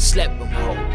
slept with hoes.